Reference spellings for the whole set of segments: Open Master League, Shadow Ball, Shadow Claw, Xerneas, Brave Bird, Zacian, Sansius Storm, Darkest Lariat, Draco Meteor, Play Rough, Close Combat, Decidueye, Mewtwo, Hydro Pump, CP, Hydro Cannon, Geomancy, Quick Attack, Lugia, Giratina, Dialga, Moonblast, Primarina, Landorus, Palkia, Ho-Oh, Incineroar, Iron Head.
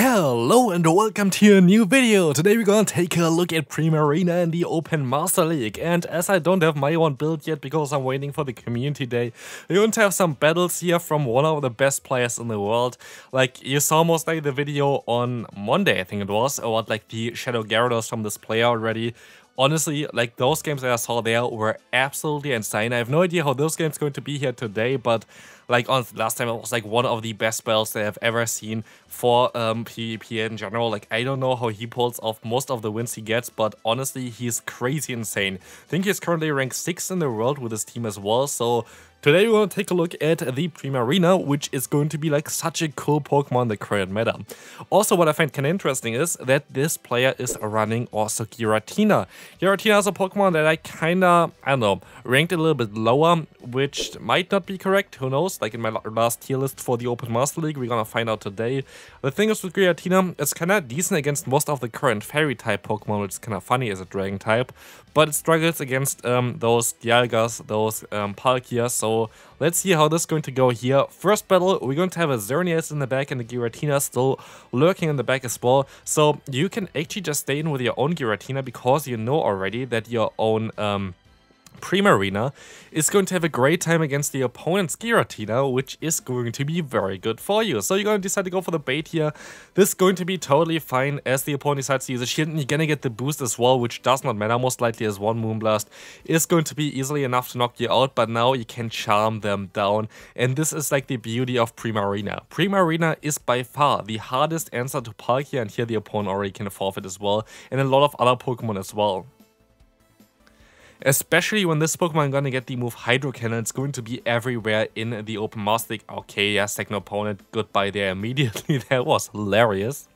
Hello and welcome to a new video. Today we're gonna take a look at Primarina in the Open Master League. And as I don't have my one built yet because I'm waiting for the community day, we're going to have some battles here from one of the best players in the world. Like you saw most likely the video on Monday, I think it was, about like the Shadow Gyarados from this player already. Honestly, like those games that I saw there were absolutely insane. I have no idea how those games going to be here today, but like on last time it was like one of the best battles that I've ever seen for PvP in general. Like I don't know how he pulls off most of the wins he gets, but honestly he's crazy insane. I think he's currently ranked 6th in the world with his team as well, so today we're going to take a look at the Primarina, which is going to be like such a cool Pokemon in the current meta. Also, what I find kind of interesting is that this player is running also Giratina. Giratina is a Pokemon that I kind of, ranked a little bit lower, which might not be correct, who knows, like in my last tier list for the Open Master League, we're going to find out today. The thing is with Giratina, it's kind of decent against most of the current Fairy-type Pokemon, which is kind of funny as a Dragon-type, but it struggles against those Dialgas, those Palkias, so let's see how this is going to go here. First battle, we're going to have a Xerneas in the back and the Giratina still lurking in the back as well. So you can actually just stay in with your own Giratina because you know already that your own Primarina is going to have a great time against the opponent's Giratina, which is going to be very good for you. So you're going to decide to go for the bait here. This is going to be totally fine as the opponent decides to use a shield, and you're going to get the boost as well, which does not matter most likely as one Moonblast is going to be easily enough to knock you out, but now you can charm them down. And this is like the beauty of Primarina. Primarina is by far the hardest answer to Palkia, and here the opponent already can forfeit as well, and a lot of other Pokemon as well. Especially when this Pokemon gonna get the move Hydro Cannon, it's going to be everywhere in the Open Master League. Okay, yeah, second opponent, goodbye there immediately. That was hilarious.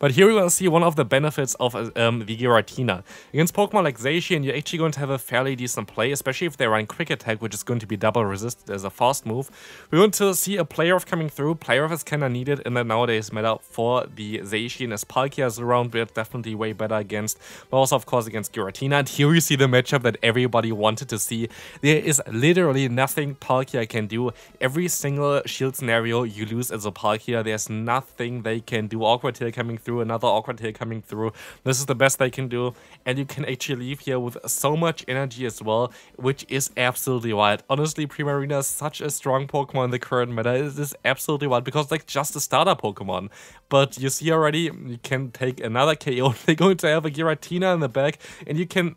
But here we're going to see one of the benefits of the Giratina. Against Pokemon like Zacian, you're actually going to have a fairly decent play, especially if they run Quick Attack, which is going to be double resisted as a fast move. We're going to see a Play Rough coming through. Play Rough is kind of needed in the nowadays meta for the Zacian, as Palkia is around, but definitely way better against, but also of course against Giratina. And here you see the matchup that everybody wanted to see. There is literally nothing Palkia can do. Every single shield scenario you lose as a Palkia, there's nothing they can do. Aqua Tail coming through. Another Aqua Tail coming through. This is the best they can do, and you can actually leave here with so much energy as well, which is absolutely wild. Honestly, Primarina is such a strong Pokemon in the current meta. It is absolutely wild because like just a starter Pokemon, but you see already you can take another KO. They're going to have a Giratina in the back, and you can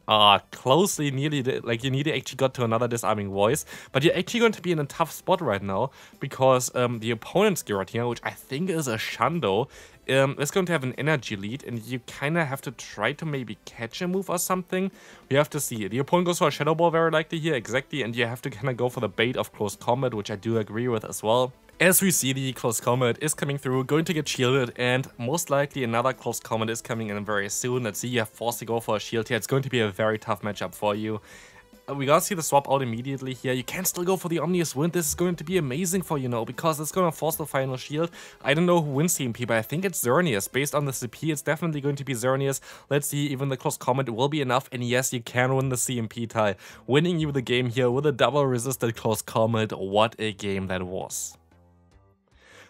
closely nearly like you nearly actually got to another Disarming Voice, but you're actually going to be in a tough spot right now because the opponent's Giratina, which I think is a Shundo, it's going to have an energy lead, and you kind of have to try to maybe catch a move or something. We have to see. The opponent goes for a Shadow Ball very likely here, exactly, and you have to kind of go for the bait of Close Combat, which I do agree with as well. As we see, the Close Combat is coming through, going to get shielded, and most likely another Close Combat is coming in very soon. Let's see, you have forced to go for a shield here. It's going to be a very tough matchup for you. We gotta see the swap out immediately here. You can still go for the Omnius Wind. This is going to be amazing for you now because it's going to force the final shield. I don't know who wins CMP, but I think it's Xerneas. Based on the CP, it's definitely going to be Xerneas. Let's see, even the Close Combat will be enough. And yes, you can win the CMP tie, winning you the game here with a double resisted Close Combat. What a game that was.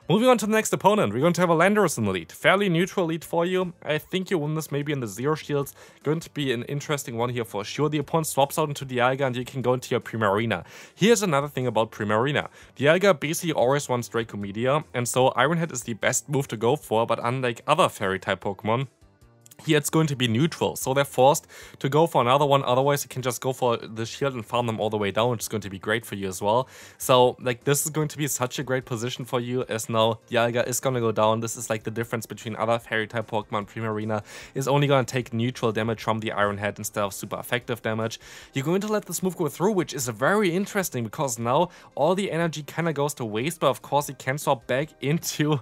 Moving on to the next opponent, we're going to have a Landorus in the lead. Fairly neutral lead for you. I think you win this maybe in the zero shields. Going to be an interesting one here for sure. The opponent swaps out into Dialga, and you can go into your Primarina. Here's another thing about Primarina. Dialga basically always wants Draco Meteor, and so Iron Head is the best move to go for, but unlike other Fairy-type Pokemon, here it's going to be neutral, so they're forced to go for another one. Otherwise you can just go for the shield and farm them all the way down, which is going to be great for you as well. So like this is going to be such a great position for you, as now Dialga is going to go down. This is like the difference between other fairy type Pokemon. Primarina is only going to take neutral damage from the Iron Head instead of super effective damage. You're going to let this move go through, which is very interesting because now all the energy kind of goes to waste, but of course you can swap back into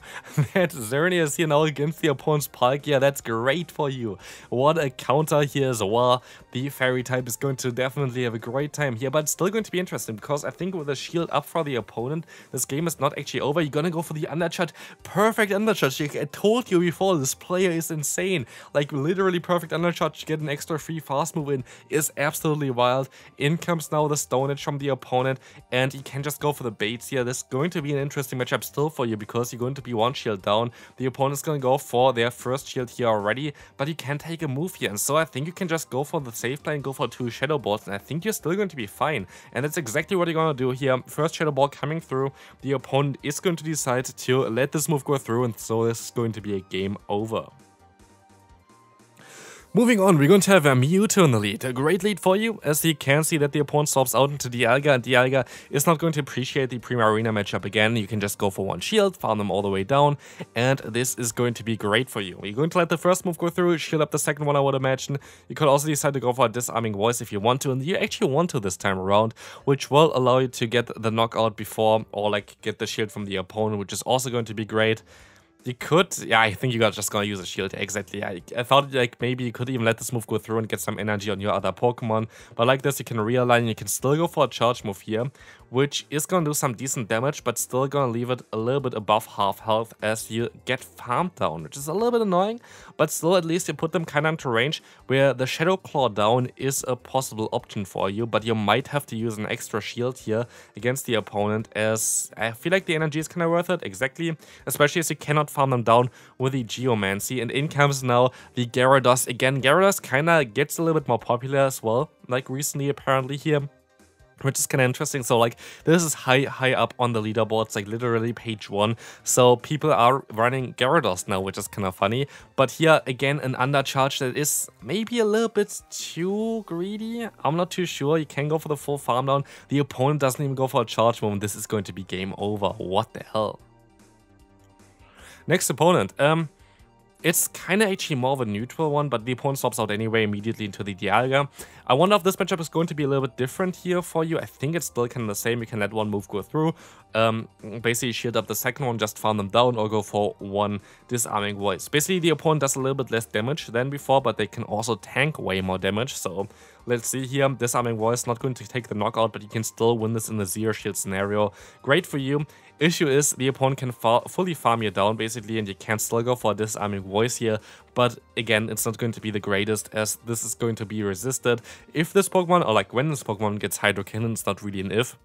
that Xerneas here now against the opponent's Palkia. That's great for for you. What a counter here as well. The fairy type is going to definitely have a great time here, but it's still going to be interesting because I think with a shield up for the opponent, this game is not actually over. You're gonna go for the undershot. Perfect undershot. I told you before, this player is insane. Like literally perfect undershot to get an extra free fast move in is absolutely wild. In comes now the Stone Edge from the opponent, and you can just go for the baits here. This is going to be an interesting matchup still for you because you're going to be one shield down. The opponent's gonna go for their first shield here already, but you can take a move here, and so I think you can just go for the safe play and go for two Shadow Balls, and I think you're still going to be fine. And that's exactly what you're gonna do here. First Shadow Ball coming through. The opponent is going to decide to let this move go through, and so this is going to be a game over. Moving on, we're going to have a Mewtwo in the lead. A great lead for you, as you can see that the opponent swaps out into Dialga, and Dialga is not going to appreciate the Primarina matchup again. You can just go for one shield, farm them all the way down, and this is going to be great for you. You're going to let the first move go through, shield up the second one, I would imagine. You could also decide to go for a Disarming Voice if you want to, and you actually want to this time around, which will allow you to get the knockout before, or like get the shield from the opponent, which is also going to be great. You could, yeah, I think you got just gonna use a shield, exactly. I thought like maybe you could even let this move go through and get some energy on your other Pokemon. But like this, you can realign, you can still go for a charge move here, which is gonna do some decent damage, but still gonna leave it a little bit above half health as you get farmed down, which is a little bit annoying, but still at least you put them kind of into range where the Shadow Claw down is a possible option for you, but you might have to use an extra shield here against the opponent, as I feel like the energy is kind of worth it, exactly, especially as you cannot farm them down with the Geomancy. And in comes now the Gyarados again. Gyarados kind of gets a little bit more popular as well, like recently apparently here, which is kind of interesting. So like this is high up on the leaderboards, like literally page 1. So people are running Gyarados now, which is kind of funny. But here again, an undercharge that is maybe a little bit too greedy. I'm not too sure. You can go for the full farm down. The opponent doesn't even go for a charge move. This is going to be game over. What the hell? Next opponent, it's kind of actually more of a neutral one, but the opponent swaps out anyway immediately into the Dialga. I wonder if this matchup is going to be a little bit different here for you. I think it's still kind of the same. You can let one move go through, basically shield up the second one, just farm them down, or go for one Disarming Voice. Basically, the opponent does a little bit less damage than before, but they can also tank way more damage, so let's see here. Disarming Voice not going to take the knockout, but you can still win this in the zero shield scenario. Great for you. Issue is the opponent can fully farm you down basically, and you can still go for a Disarming Voice here, but again it's not going to be the greatest as this is going to be resisted. If this Pokemon, or like when this Pokemon gets Hydro Cannon, it's not really an if.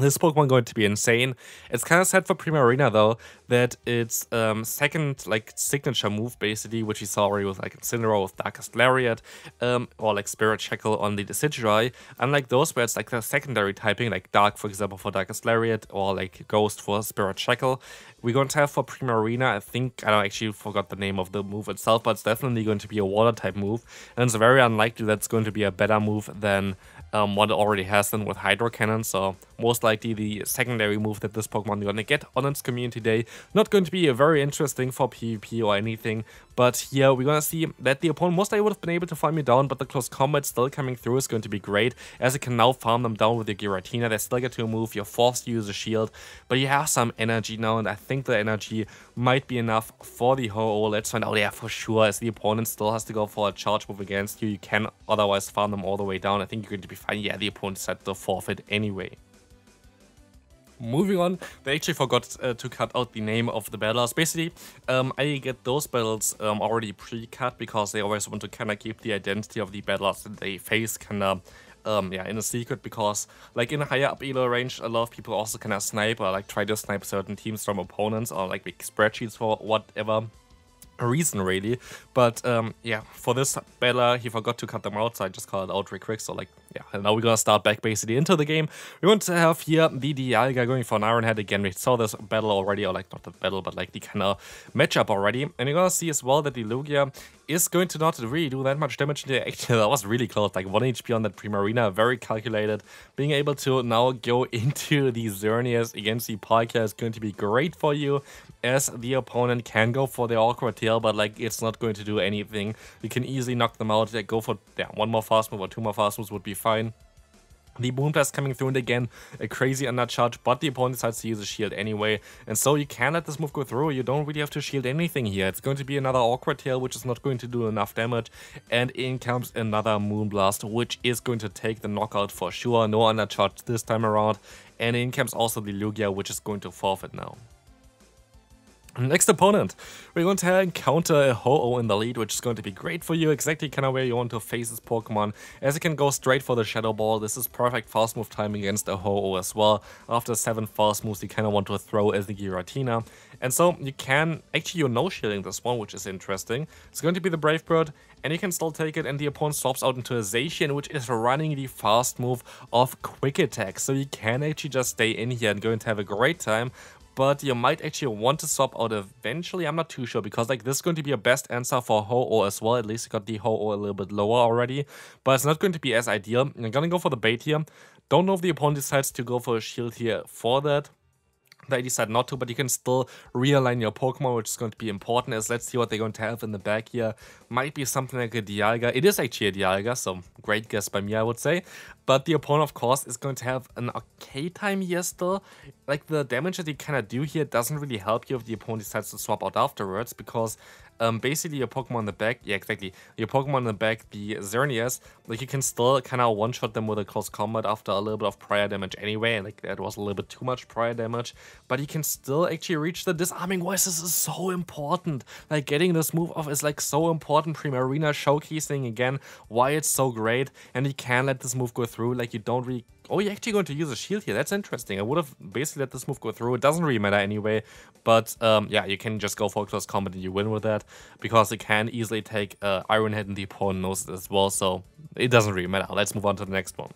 This Pokemon going to be insane. It's kind of sad for Primarina though that its second like signature move basically, which we saw already with like Incineroar with Darkest Lariat, or like Spirit Shackle on the Decidueye, unlike those where it's like the secondary typing, like Dark for example for Darkest Lariat, or like Ghost for Spirit Shackle. We're going to have for Primarina, I think, I don't actually forgot the name of the move itself, but it's definitely going to be a water type move, and it's very unlikely that's going to be a better move than what it already has then with Hydro Cannon. So most likely the secondary move that this Pokemon is going to get on its community day. Not going to be very interesting for PvP or anything, but here we're going to see that the opponent most likely would have been able to farm you down, but the close combat still coming through is going to be great, as it can now farm them down with your Giratina. They still get to move, you're forced to use a shield, but you have some energy now, and I think the energy might be enough for the Ho-Oh. Let's find out, yeah, for sure, as the opponent still has to go for a charge move against you. You can otherwise farm them all the way down. I think you're going to be fine. Yeah, the opponent set the forfeit anyway. Moving on, they actually forgot to cut out the name of the battlers. Basically, I get those battles already pre-cut because they always want to kind of keep the identity of the battlers that they face kind of yeah, in a secret, because like in a higher up elo range, a lot of people also kind of snipe or like try to snipe certain teams from opponents or like make spreadsheets for whatever reason really. But yeah, for this battler, he forgot to cut them out, so I just called it out real quick. So like, yeah, and now we're gonna start back basically into the game. We want to have here the Dialga going for an Iron Head again. We saw this battle already, or like not the battle, but like the kind of matchup already. And you're gonna see as well that the Lugia is going to not really do that much damage. Actually, that was really close, like 1 HP on that Primarina, very calculated. Being able to now go into the Xerneas against the Palkia is going to be great for you, as the opponent can go for the Aqua Tail, but like it's not going to do anything. You can easily knock them out, like, go for one more fast move or two more fast moves would be fine. The Moonblast coming through, and again, a crazy undercharge, but the opponent decides to use a shield anyway. And so you can let this move go through. You don't really have to shield anything here. It's going to be another Aqua Tail, which is not going to do enough damage. And in comes another Moonblast, which is going to take the knockout for sure. No undercharge this time around. And in comes also the Lugia, which is going to forfeit now. Next opponent, we're going to encounter a Ho-Oh in the lead, which is going to be great for you, exactly kind of where you want to face this Pokemon, as it can go straight for the Shadow Ball. This is perfect fast move time against a Ho-Oh as well. After 7 fast moves, you kind of want to throw as the Giratina. And so you can, actually you're no-shielding this one, which is interesting. It's going to be the Brave Bird, and you can still take it, and the opponent swaps out into a Zacian, which is running the fast move of Quick Attack. So you can actually just stay in here and going to have a great time. But you might actually want to swap out eventually. I'm not too sure, because like this is going to be your best answer for Ho-Oh as well. At least you got the Ho-Oh a little bit lower already, but it's not going to be as ideal. I'm going to go for the bait here. Don't know if the opponent decides to go for a shield here for that. They decide not to, but you can still realign your Pokemon, which is going to be important. As let's see what they're going to have in the back here. Might be something like a Dialga. It is actually a Dialga, so great guess by me, I would say. But the opponent, of course, is going to have an okay time here still. Like, the damage that you kind of do here doesn't really help you if the opponent decides to swap out afterwards, because basically your Pokemon in the back, yeah, exactly, your Pokemon in the back, the Xerneas, like, you can still kind of one-shot them with a close combat after a little bit of prior damage anyway, and like, that was a little bit too much prior damage, but you can still actually reach the Disarming Voice. This is so important. Like, getting this move off is, like, so important. Primarina showcasing again why it's so great, and you can let this move go through. Like, you don't really... Oh, you're actually going to use a shield here. That's interesting. I would have basically let this move go through. It doesn't really matter anyway. But yeah, you can just go for a close combat and you win with that, because it can easily take Iron Head, and the opponent knows it as well. So it doesn't really matter. Let's move on to the next one.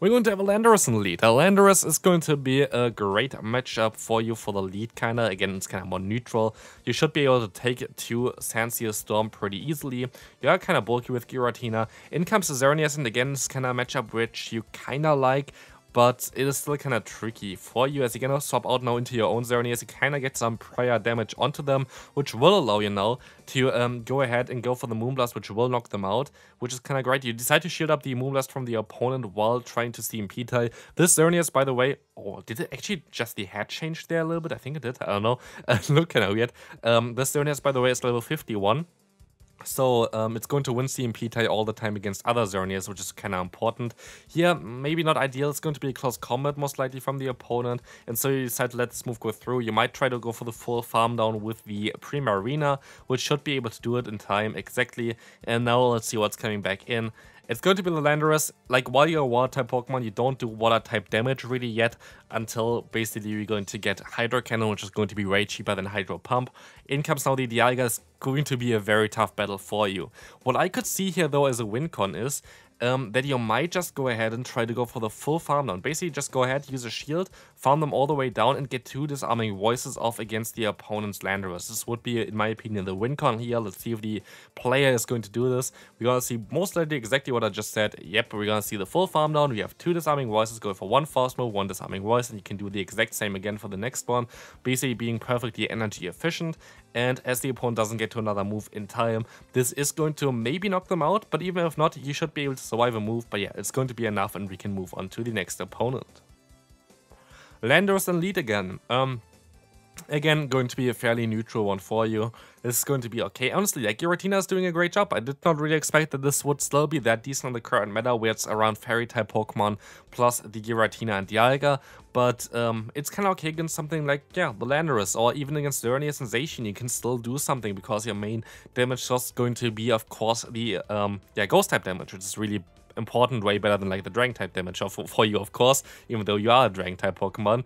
We're going to have a Landorus in the lead. Landorus is going to be a great matchup for you for the lead, kind of. Again, it's kind of more neutral. You should be able to take it to Sansius Storm pretty easily. You are kind of bulky with Giratina. In comes to Xerneas, and again, it's kind of a matchup which you kind of like, but it is still kind of tricky for you, as you're going to swap out now into your own Xerneas. You kind of get some prior damage onto them, which will allow you now to go ahead and go for the Moonblast, which will knock them out, which is kind of great. You decide to shield up the Moonblast from the opponent while trying to CMP tie. This Xerneas, by the way, oh, did it actually just the head change there a little bit? I think it did. I don't know. Look kind of weird. This Xerneas, by the way, is level 51. So it's going to win CMP tie all the time against other Xerneas, which is kind of important. Here, maybe not ideal. It's going to be a close combat most likely from the opponent. And so you decide to let this move go through. You might try to go for the full farm down with the Primarina, which should be able to do it in time exactly. And now let's see what's coming back in. It's going to be the Landorus. Like, while you're a water-type Pokemon, you don't do water-type damage really yet, until basically you're going to get Hydro Cannon, which is going to be way cheaper than Hydro Pump. In comes now the Dialga. Is going to be a very tough battle for you. What I could see here, though, as a win con is that you might just go ahead and try to go for the full farm down. Basically, just go ahead, use a shield, farm them all the way down, and get 2 Disarming Voices off against the opponent's Landorus. This would be, in my opinion, the win con here. Let's see if the player is going to do this. We're going to see most likely exactly what I just said. Yep, we're going to see the full farm down. We have 2 Disarming Voices. Go for 1 fast move, 1 Disarming Voice, and you can do the exact same again for the next one. Basically, being perfectly energy efficient. And as the opponent doesn't get to another move in time, this is going to maybe knock them out, but even if not, you should be able to survive a move. But yeah, it's going to be enough, and we can move on to the next opponent. Landorus in lead again. Again, going to be a fairly neutral one for you. This is going to be okay. Honestly, like, Giratina is doing a great job. I did not really expect that this would still be that decent on the current meta, where it's around Fairy-type Pokemon plus the Giratina and Dialga. But it's kind of okay against something like, yeah, the Landorus, or even against Xerneas and Zacian. You can still do something, because your main damage source is going to be, of course, the Ghost-type damage, which is really important, way better than like the Dragon-type damage for you, of course, even though you are a Dragon-type Pokemon.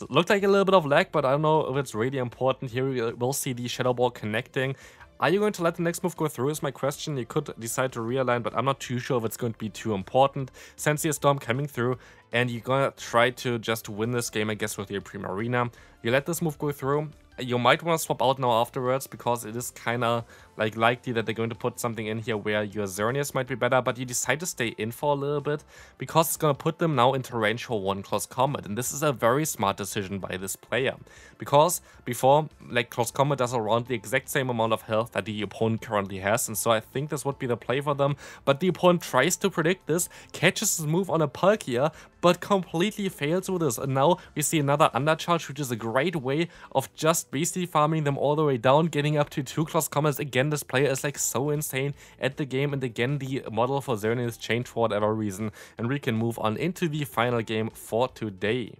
It looked like a little bit of lag, but I don't know if it's really important. Here we'll see the Shadow Ball connecting. Are you going to let the next move go through is my question. You could decide to realign, but I'm not too sure if it's going to be too important. Sansius Storm coming through, and you're going to try to just win this game, I guess, with your Primarina. You let this move go through. You might want to swap out now afterwards, because it is kind of like likely that they're going to put something in here where your Xerneas might be better, but you decide to stay in for a little bit because it's going to put them now into range for one Close Combat. And this is a very smart decision by this player, because before, like, Close Combat does around the exact same amount of health that the opponent currently has, and so I think this would be the play for them. But the opponent tries to predict this, catches his move on a Palkia, but completely fails with this, and now we see another undercharge, which is a great way of just beastly farming them all the way down, getting up to 2 Close Combats. Again, this player is like so insane at the game, and again the model for Xerneas is changed for whatever reason, and we can move on into the final game for today.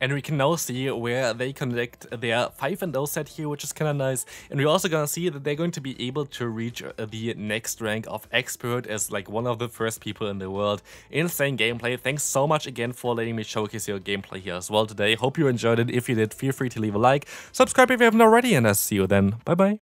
And we can now see where they connect their 5-0 set here, which is kind of nice. And we're also going to see that they're going to be able to reach the next rank of Expert as like one of the first people in the world. Insane gameplay. Thanks so much again for letting me showcase your gameplay here as well today. Hope you enjoyed it. If you did, feel free to leave a like, subscribe if you haven't already, and I'll see you then. Bye bye.